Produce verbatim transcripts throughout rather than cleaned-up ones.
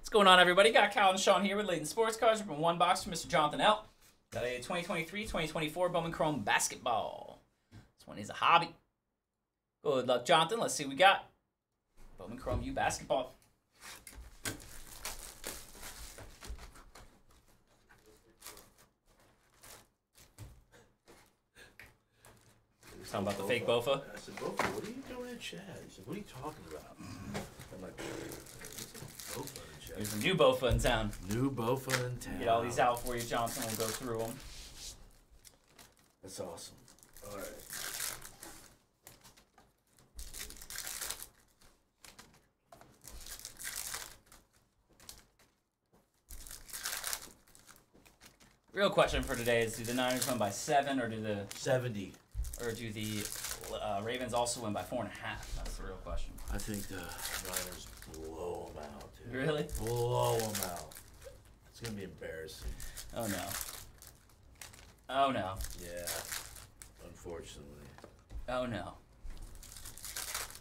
What's going on, everybody? Got Kyle and Sean here with Layton Sports Cards. From one box from Mister Jonathan L. Got a twenty twenty-three twenty twenty-four Bowman Chrome basketball. This one is a hobby. Good luck, Jonathan. Let's see what we got. Bowman Chrome U basketball. Talking about the Bofa. Fake Bofa. I said, Bofa, what are you doing in Chad? He said, what are you talking about? I'm like, Bofa in Chad. There's a new Bofa in town. New Bofa in town. Get all these out for you, Johnson. We'll go through them. That's awesome. All right. Real question for today is, do the Niners win by seven or do the... seventy. Or do the uh, Ravens also win by four and a half? That's the real question. I think the Niners blow them out, dude. Really? Blow them out. It's going to be embarrassing. Oh, no. Oh, no. Yeah. Unfortunately. Oh, no.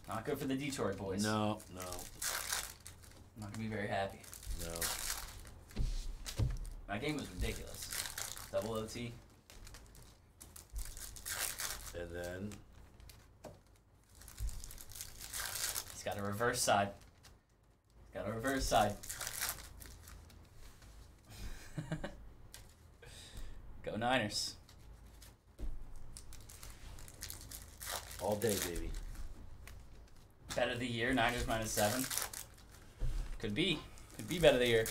Not good for the Detroit boys. No, no. I'm not going to be very happy. No. My game was ridiculous. Double O T. And then he's got a reverse side. He's got a reverse side. Go Niners. All day, baby. Bet of the year, Niners minus seven. Could be. Could be bet of the year.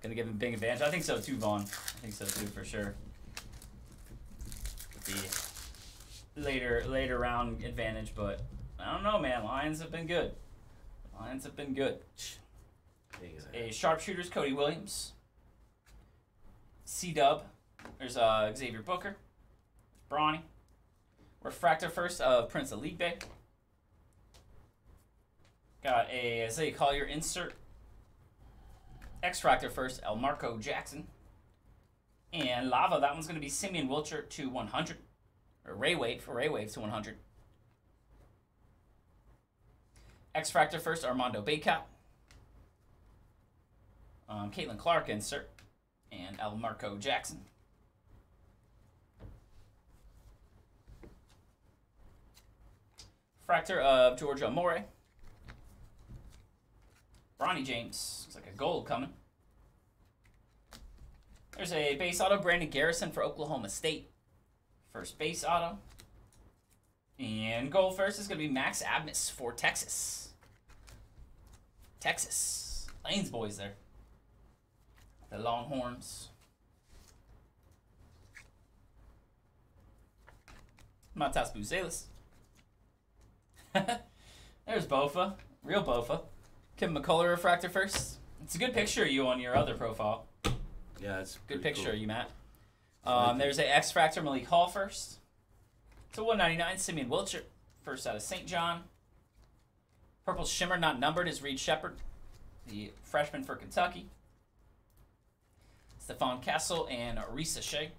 Gonna give him a big advantage. I think so too, Vaughn. I think so too for sure. The later later round advantage, but I don't know, man. Lions have been good. Lions have been good. A sharpshooter's Cody Williams. C Dub. There's uh, Xavier Booker. There's Bronny. Refractor first of Prince Alipay. Got a Zay Collier insert. X-Fractor first, El Marco Jackson. And Lava, that one's going to be Simeon Wilcher to one hundred. Or Ray Wave for Ray Wave to one hundred. X-Fractor first, Armando Bacot. Um, Caitlin Clark insert. And El Marco Jackson. Fractor of Georgia Amore. Bronny James. Looks like a goal coming. There's a base auto, Brandon Garrison for Oklahoma State. First base auto. And goal first is going to be Max Abnis for Texas. Texas. Lane's boys there. The Longhorns. Matas Buzelis. There's Bofa. Real Bofa. Kim McCullough refractor first. It's a good picture of you on your other profile. Yeah, it's good picture, cool. You Matt. Um, there's a X-Fractor Malik Hall first. To one ninety-nine, Simeon Wilcher, first out of Saint John. Purple Shimmer, not numbered, is Reed Shepherd, the freshman for Kentucky. Stephon Castle and Arisa Shea.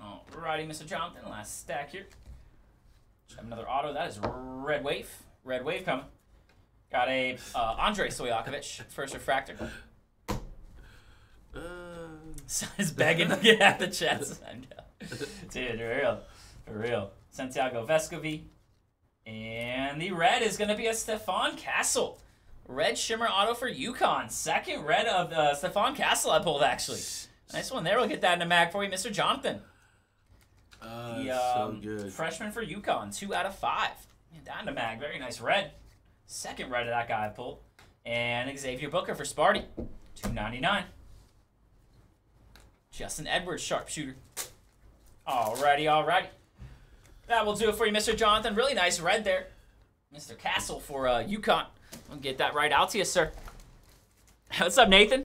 Alrighty, Mister Jonathan, last stack here. Have another auto. That is Red Wave. Red Wave coming. Got a uh, Andrei Soyakovich, first refractor. Uh, Son is begging to get out the chest. Dude, for real. For real. Santiago Vescovi. And the red is going to be a Stephon Castle. Red Shimmer auto for UConn. Second red of uh, Stephon Castle I pulled, actually. Nice one there. We'll get that in the mag for you, Mister Jonathan. Uh, the um, so good. Freshman for UConn. Two out of five. Down to mag. Very nice red. Second red of that guy I pulled. And Xavier Booker for Sparty. two ninety-nine. Justin Edwards, sharpshooter. Alrighty, alrighty. That will do it for you, Mister Jonathan. Really nice red there. Mister Castle for uh, UConn. I'll get that right out to you, sir. What's up, Nathan?